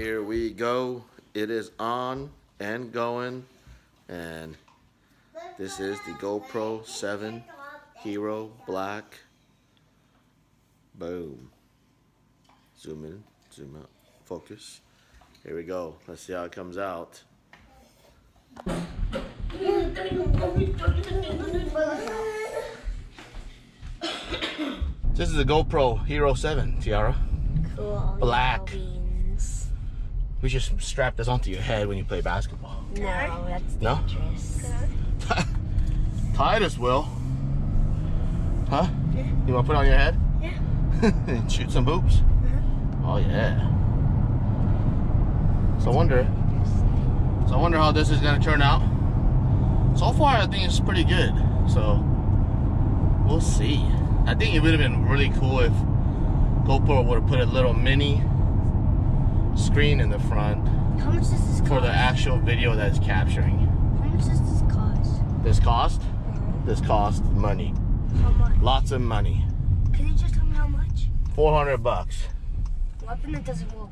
Here we go. It is on and going. And this is the GoPro 7 Hero Black. Boom. Zoom in, zoom out, focus. Here we go. Let's see how it comes out. This is the GoPro Hero 7, Tiara. Cool. Black. We should strap this onto your head when you play basketball. No, that's dangerous. No? Titus will. Huh? Yeah. You want to put it on your head? Yeah. And shoot some hoops? Uh-huh. Oh, yeah. So I wonder how this is going to turn out. So far, I think it's pretty good. So, we'll see. I think it would have been really cool if GoPro would have put a little mini screen in the front. How much does this cost? For the actual video that it's capturing. How much does this cost? This cost? Mm-hmm. This cost money. How much? Lots of money. Can you just tell me how much? $400. What if it doesn't work?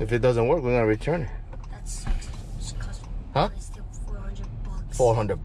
If it doesn't work, we're gonna return it. That sucks. It costs, huh? Still $400. $400.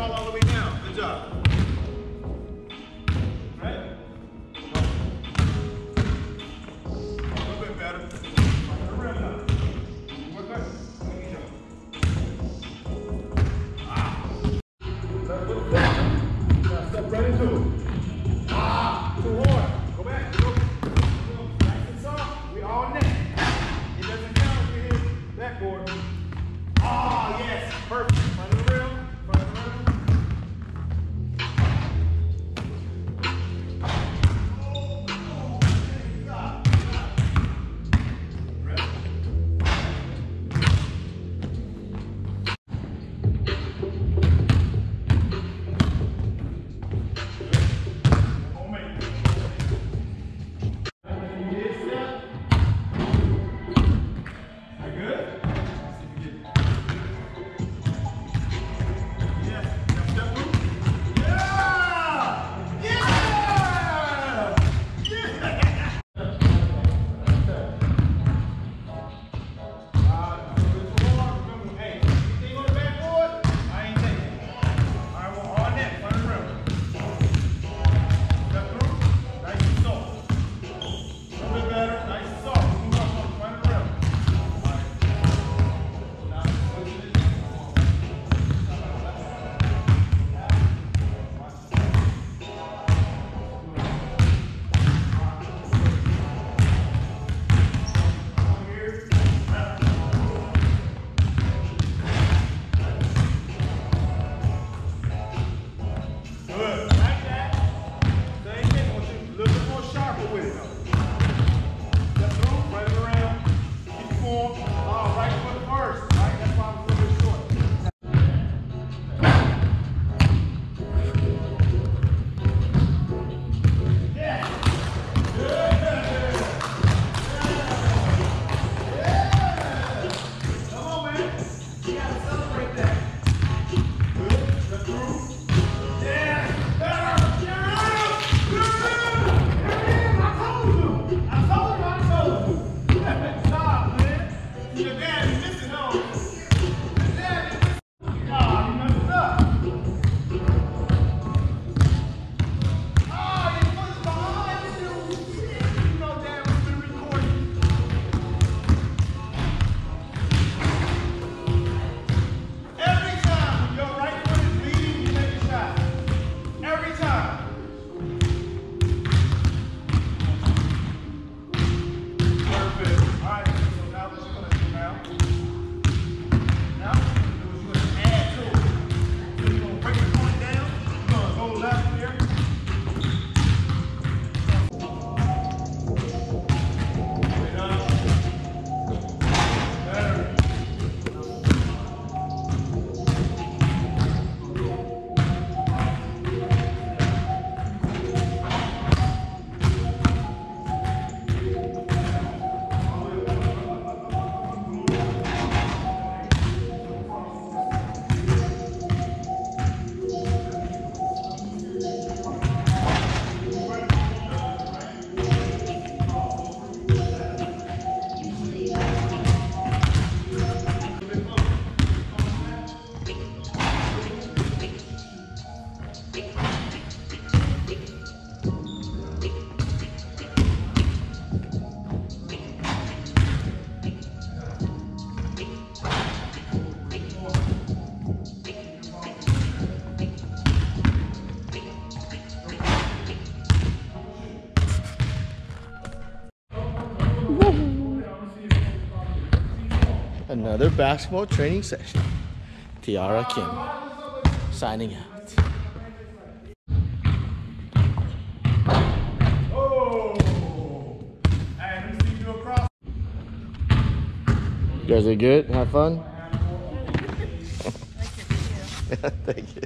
All the way down. Good job. 32. Ah, too hard. Go back. Go. Nice and soft. We all net. It doesn't count if we hit backboard. Ah, yes. Perfect. Front of the rim. Front of the rim. Oh, oh. Stop. Another basketball training session. Tiara Kim, signing out. You guys are good? Have fun? Thank you.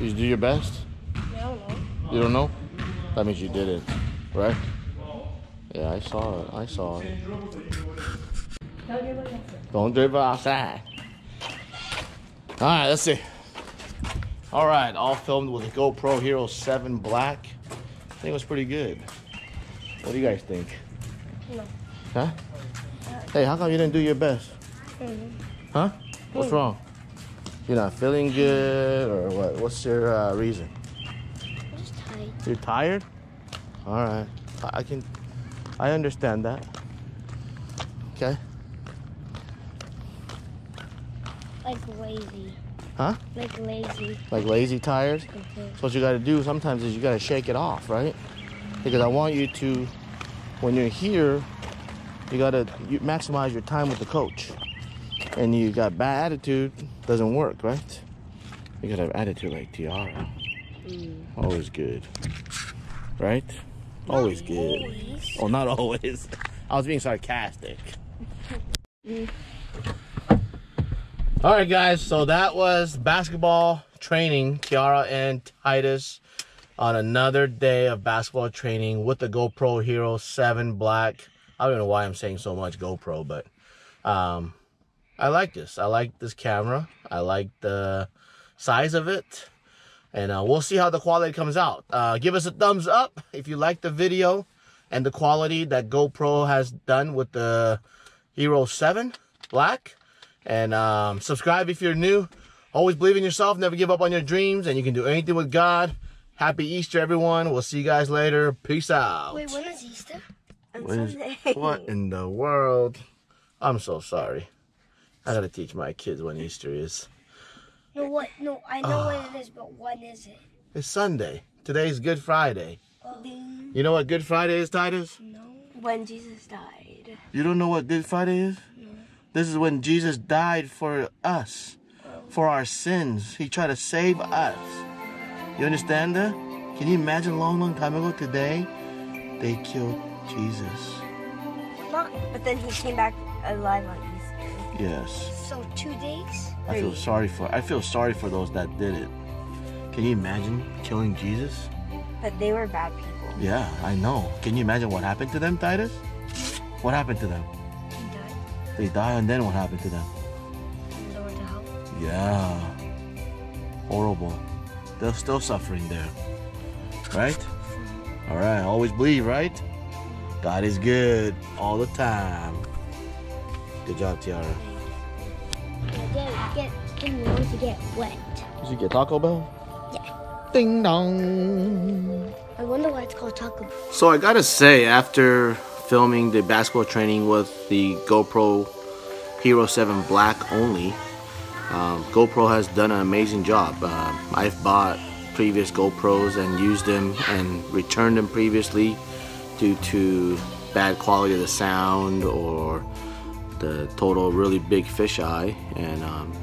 You do your best? I don't know. You don't know? That means you did it, right? Yeah, I saw it. I saw it. Don't dribble outside. All right, let's see. All right, all filmed with a GoPro Hero 7 Black. I think it was pretty good. What do you guys think? No. Huh? Hey, how come you didn't do your best? Huh? What's wrong? You're not feeling good or what? What's your reason? I'm just tired. You're tired? All right. I understand that. Okay. Like lazy. Huh? Like lazy. Like lazy tired? Mm-hmm. So what you got to do sometimes is you got to shake it off, right? Because I want you to, when you're here, you got to maximize your time with the coach. And you got bad attitude, doesn't work, right? You got to have attitude like Tiara. Mm. Always good. Right? Always not good. Always. Oh, not always. I was being sarcastic. Mm. All right, guys, so that was basketball training, Tiara and Titus, on another day of basketball training with the GoPro Hero 7 Black. I don't know why I'm saying so much GoPro, but I like this. I like this camera. I like the size of it, and we'll see how the quality comes out. Give us a thumbs up if you like the video and the quality that GoPro has done with the Hero 7 Black. And subscribe if you're new. Always believe in yourself. Never give up on your dreams. And you can do anything with God. Happy Easter, everyone. We'll see you guys later. Peace out. Wait, when is Easter? Sunday. What in the world? I'm so sorry. I got to teach my kids when Easter is. No, what? No, I know what it is, but when is it? It's Sunday. Today's Good Friday. Oh. You know what Good Friday is, Titus? No. When Jesus died. You don't know what Good Friday is? This is when Jesus died for us, for our sins. He tried to save us. You understand that? Can you imagine long time ago today, they killed Jesus. But then he came back alive on Easter. Yes. So 2 days? I feel sorry for those that did it. Can you imagine killing Jesus? But they were bad people. Yeah, I know. Can you imagine what happened to them, Titus? What happened to them? They die, and then what happened to them? Lord help. Yeah. Horrible. They're still suffering there. Right? Alright, always believe, right? God is good all the time. Good job, Tiara. I want to get wet. Did you get Taco Bell? Yeah. Ding dong. I wonder why it's called Taco Bell. So I gotta say, after filming the basketball training with the GoPro Hero 7 Black only, GoPro has done an amazing job. I've bought previous GoPros and used them and returned them previously due to bad quality of the sound or the total really big fisheye, and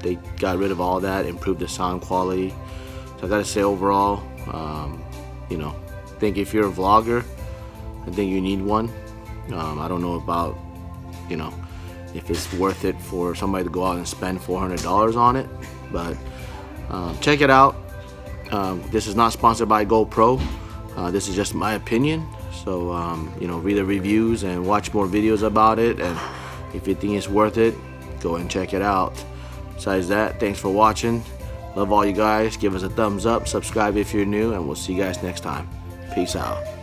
they got rid of all that, improved the sound quality. So I gotta say overall, you know, I think if you're a vlogger, I think you need one. I don't know about, you know, if it's worth it for somebody to go out and spend $400 on it, but check it out. This is not sponsored by GoPro. This is just my opinion. So, you know, read the reviews and watch more videos about it. And if you think it's worth it, go and check it out. Besides that, thanks for watching. Love all you guys. Give us a thumbs up. Subscribe if you're new. And we'll see you guys next time. Peace out.